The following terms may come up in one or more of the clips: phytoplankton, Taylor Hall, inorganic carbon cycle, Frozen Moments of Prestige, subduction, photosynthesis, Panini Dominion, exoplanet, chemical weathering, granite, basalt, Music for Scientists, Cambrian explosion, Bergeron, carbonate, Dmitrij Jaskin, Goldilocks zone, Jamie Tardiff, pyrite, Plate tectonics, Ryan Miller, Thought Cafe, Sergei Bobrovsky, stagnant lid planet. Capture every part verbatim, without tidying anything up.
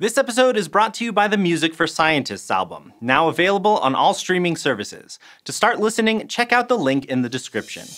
This episode is brought to you by the Music for Scientists album, now available on all streaming services. To start listening, check out the link in the description.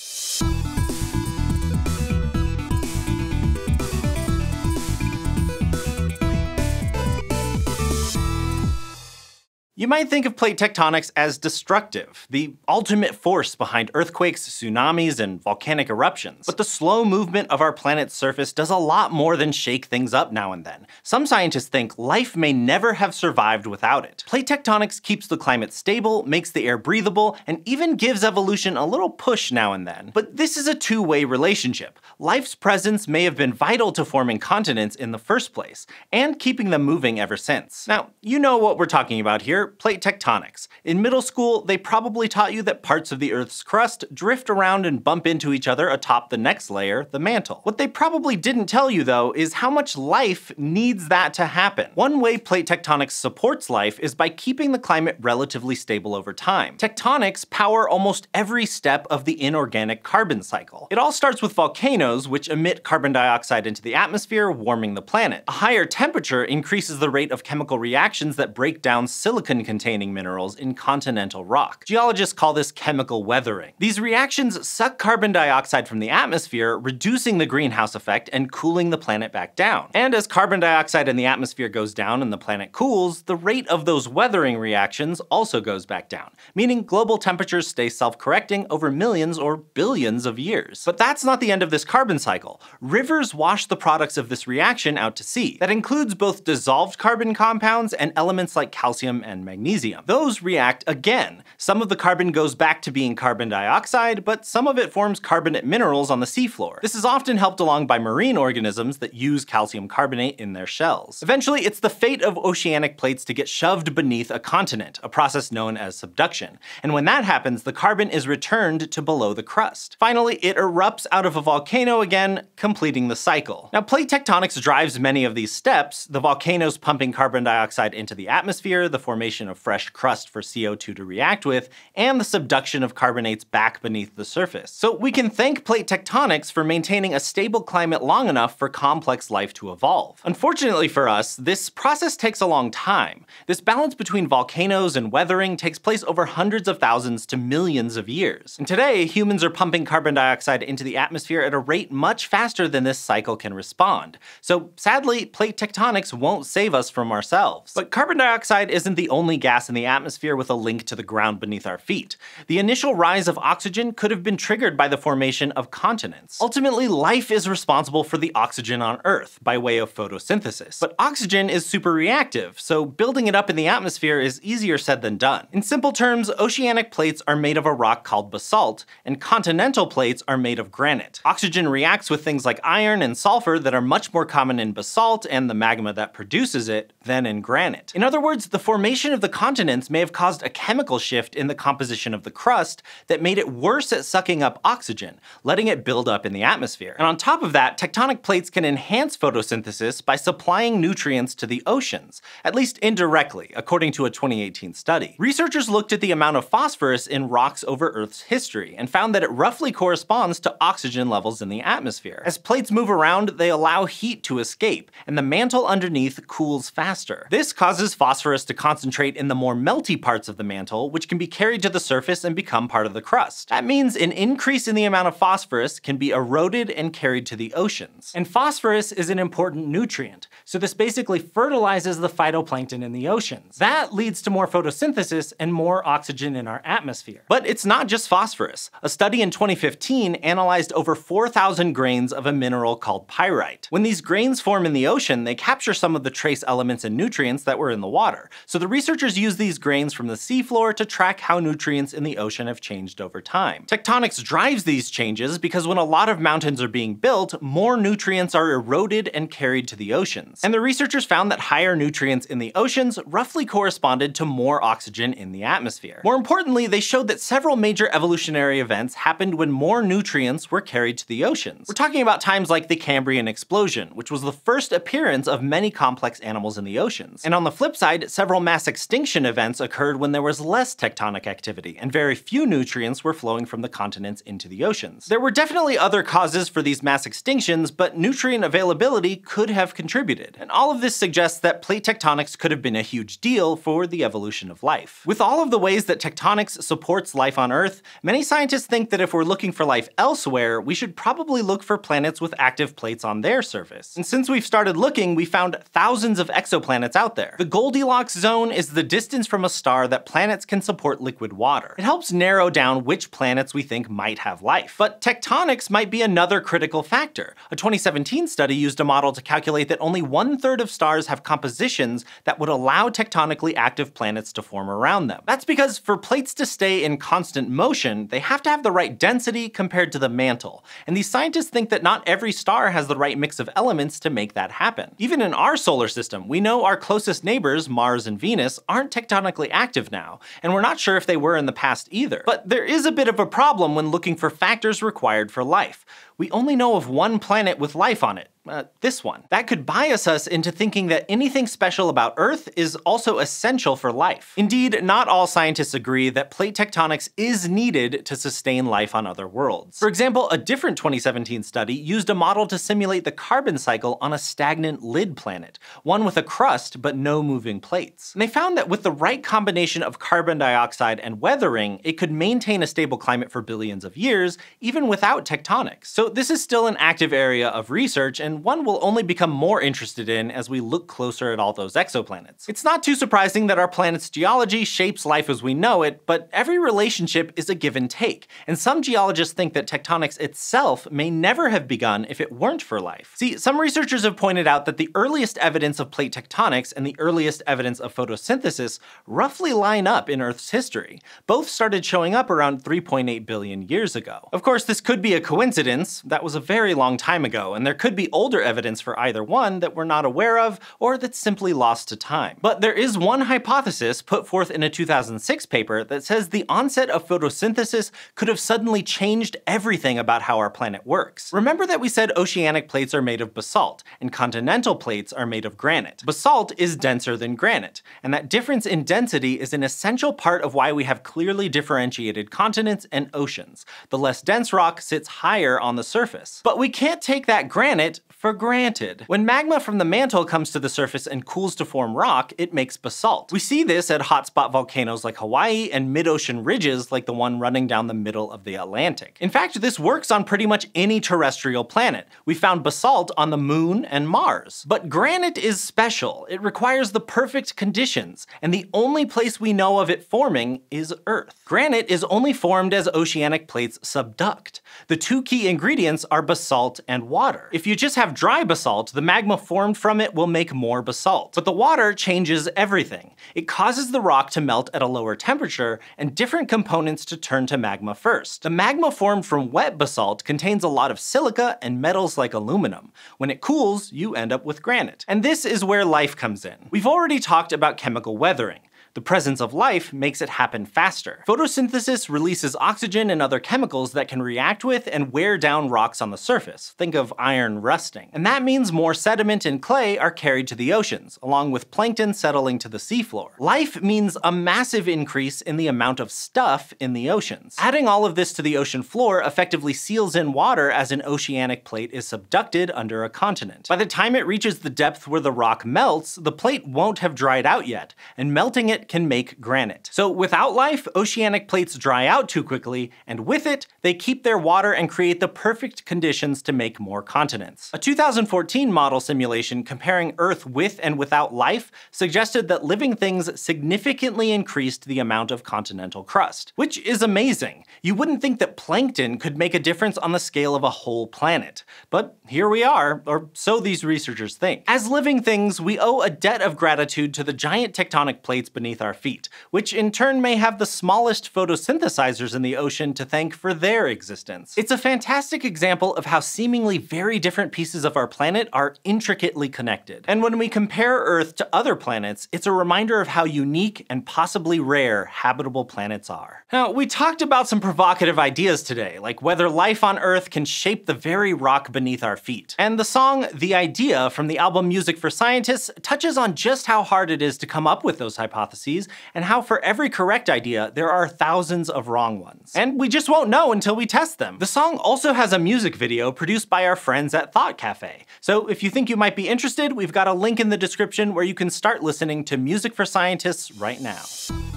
You might think of plate tectonics as destructive, the ultimate force behind earthquakes, tsunamis, and volcanic eruptions. But the slow movement of our planet's surface does a lot more than shake things up now and then. Some scientists think life may never have survived without it. Plate tectonics keeps the climate stable, makes the air breathable, and even gives evolution a little push now and then. But this is a two-way relationship. Life's presence may have been vital to forming continents in the first place, and keeping them moving ever since. Now, you know what we're talking about here. Plate tectonics. In middle school, they probably taught you that parts of the Earth's crust drift around and bump into each other atop the next layer, the mantle. What they probably didn't tell you, though, is how much life needs that to happen. One way plate tectonics supports life is by keeping the climate relatively stable over time. Tectonics power almost every step of the inorganic carbon cycle. It all starts with volcanoes, which emit carbon dioxide into the atmosphere, warming the planet. A higher temperature increases the rate of chemical reactions that break down silicon containing minerals in continental rock. Geologists call this chemical weathering. These reactions suck carbon dioxide from the atmosphere, reducing the greenhouse effect and cooling the planet back down. And as carbon dioxide in the atmosphere goes down and the planet cools, the rate of those weathering reactions also goes back down, meaning global temperatures stay self-correcting over millions or billions of years. But that's not the end of this carbon cycle. Rivers wash the products of this reaction out to sea. That includes both dissolved carbon compounds and elements like calcium and magnesium. Those react again. Some of the carbon goes back to being carbon dioxide, but some of it forms carbonate minerals on the seafloor. This is often helped along by marine organisms that use calcium carbonate in their shells. Eventually, it's the fate of oceanic plates to get shoved beneath a continent, a process known as subduction. And when that happens, the carbon is returned to below the crust. Finally, it erupts out of a volcano again, completing the cycle. Now, plate tectonics drives many of these steps, the volcanoes pumping carbon dioxide into the atmosphere, the formation of fresh crust for C O two to react with, and the subduction of carbonates back beneath the surface. So we can thank plate tectonics for maintaining a stable climate long enough for complex life to evolve. Unfortunately for us, this process takes a long time. This balance between volcanoes and weathering takes place over hundreds of thousands to millions of years. And today, humans are pumping carbon dioxide into the atmosphere at a rate much faster than this cycle can respond. So sadly, plate tectonics won't save us from ourselves. But carbon dioxide isn't the only only gas in the atmosphere with a link to the ground beneath our feet. The initial rise of oxygen could have been triggered by the formation of continents. Ultimately, life is responsible for the oxygen on Earth by way of photosynthesis. But oxygen is super reactive, so building it up in the atmosphere is easier said than done. In simple terms, oceanic plates are made of a rock called basalt, and continental plates are made of granite. Oxygen reacts with things like iron and sulfur that are much more common in basalt and the magma that produces it than in granite. In other words, the formation of the continents may have caused a chemical shift in the composition of the crust that made it worse at sucking up oxygen, letting it build up in the atmosphere. And on top of that, tectonic plates can enhance photosynthesis by supplying nutrients to the oceans, at least indirectly, according to a twenty eighteen study. Researchers looked at the amount of phosphorus in rocks over Earth's history and found that it roughly corresponds to oxygen levels in the atmosphere. As plates move around, they allow heat to escape, and the mantle underneath cools faster. This causes phosphorus to concentrate in the more melty parts of the mantle, which can be carried to the surface and become part of the crust. That means an increase in the amount of phosphorus can be eroded and carried to the oceans. And phosphorus is an important nutrient, so this basically fertilizes the phytoplankton in the oceans. That leads to more photosynthesis and more oxygen in our atmosphere. But it's not just phosphorus. A study in twenty fifteen analyzed over four thousand grains of a mineral called pyrite. When these grains form in the ocean, they capture some of the trace elements and nutrients that were in the water. So the research Researchers use these grains from the seafloor to track how nutrients in the ocean have changed over time. Tectonics drives these changes because when a lot of mountains are being built, more nutrients are eroded and carried to the oceans. And the researchers found that higher nutrients in the oceans roughly corresponded to more oxygen in the atmosphere. More importantly, they showed that several major evolutionary events happened when more nutrients were carried to the oceans. We're talking about times like the Cambrian explosion, which was the first appearance of many complex animals in the oceans. And on the flip side, several mass extinctions extinction events occurred when there was less tectonic activity, and very few nutrients were flowing from the continents into the oceans. There were definitely other causes for these mass extinctions, but nutrient availability could have contributed. And all of this suggests that plate tectonics could have been a huge deal for the evolution of life. With all of the ways that tectonics supports life on Earth, many scientists think that if we're looking for life elsewhere, we should probably look for planets with active plates on their surface. And since we've started looking, we found thousands of exoplanets out there. The Goldilocks zone is the distance from a star that planets can support liquid water. It helps narrow down which planets we think might have life. But tectonics might be another critical factor. A twenty seventeen study used a model to calculate that only one-third of stars have compositions that would allow tectonically active planets to form around them. That's because for plates to stay in constant motion, they have to have the right density compared to the mantle, and these scientists think that not every star has the right mix of elements to make that happen. Even in our solar system, we know our closest neighbors, Mars and Venus, aren't tectonically active now, and we're not sure if they were in the past either. But there is a bit of a problem when looking for factors required for life. We only know of one planet with life on it. Uh, this one. That could bias us into thinking that anything special about Earth is also essential for life. Indeed, not all scientists agree that plate tectonics is needed to sustain life on other worlds. For example, a different twenty seventeen study used a model to simulate the carbon cycle on a stagnant lid planet, one with a crust but no moving plates. And they found that with the right combination of carbon dioxide and weathering, it could maintain a stable climate for billions of years, even without tectonics. So this is still an active area of research, and and one we'll only become more interested in as we look closer at all those exoplanets. It's not too surprising that our planet's geology shapes life as we know it, but every relationship is a give and take, and some geologists think that tectonics itself may never have begun if it weren't for life. See, some researchers have pointed out that the earliest evidence of plate tectonics and the earliest evidence of photosynthesis roughly line up in Earth's history. Both started showing up around three point eight billion years ago. Of course, this could be a coincidence. That was a very long time ago, and there could be older evidence for either one that we're not aware of, or that's simply lost to time. But there is one hypothesis put forth in a two thousand six paper that says the onset of photosynthesis could have suddenly changed everything about how our planet works. Remember that we said oceanic plates are made of basalt, and continental plates are made of granite. Basalt is denser than granite, and that difference in density is an essential part of why we have clearly differentiated continents and oceans. The less dense rock sits higher on the surface. But we can't take that granite for granted. When magma from the mantle comes to the surface and cools to form rock, it makes basalt. We see this at hotspot volcanoes like Hawaii and mid-ocean ridges like the one running down the middle of the Atlantic. In fact, this works on pretty much any terrestrial planet. We found basalt on the moon and Mars. But granite is special. It requires the perfect conditions, and the only place we know of it forming is Earth. Granite is only formed as oceanic plates subduct. The two key ingredients are basalt and water. If you just have have dry basalt, the magma formed from it will make more basalt. But the water changes everything. It causes the rock to melt at a lower temperature, and different components to turn to magma first. The magma formed from wet basalt contains a lot of silica and metals like aluminum. When it cools, you end up with granite. And this is where life comes in. We've already talked about chemical weathering. The presence of life makes it happen faster. Photosynthesis releases oxygen and other chemicals that can react with and wear down rocks on the surface. Think of iron rusting. And that means more sediment and clay are carried to the oceans, along with plankton settling to the seafloor. Life means a massive increase in the amount of stuff in the oceans. Adding all of this to the ocean floor effectively seals in water as an oceanic plate is subducted under a continent. By the time it reaches the depth where the rock melts, the plate won't have dried out yet, and melting it can make granite. So without life, oceanic plates dry out too quickly, and with it, they keep their water and create the perfect conditions to make more continents. A two thousand fourteen model simulation comparing Earth with and without life suggested that living things significantly increased the amount of continental crust, which is amazing. You wouldn't think that plankton could make a difference on the scale of a whole planet. But here we are, or so these researchers think. As living things, we owe a debt of gratitude to the giant tectonic plates beneath our feet, which in turn may have the smallest photosynthesizers in the ocean to thank for their existence. It's a fantastic example of how seemingly very different pieces of our planet are intricately connected. And when we compare Earth to other planets, it's a reminder of how unique and possibly rare habitable planets are. Now, we talked about some provocative ideas today, like whether life on Earth can shape the very rock beneath our feet. And the song "The Idea" from the album Music for Scientists touches on just how hard it is to come up with those hypotheses hypotheses, and how for every correct idea, there are thousands of wrong ones. And we just won't know until we test them. The song also has a music video produced by our friends at Thought Cafe. So if you think you might be interested, we've got a link in the description where you can start listening to Music for Scientists right now.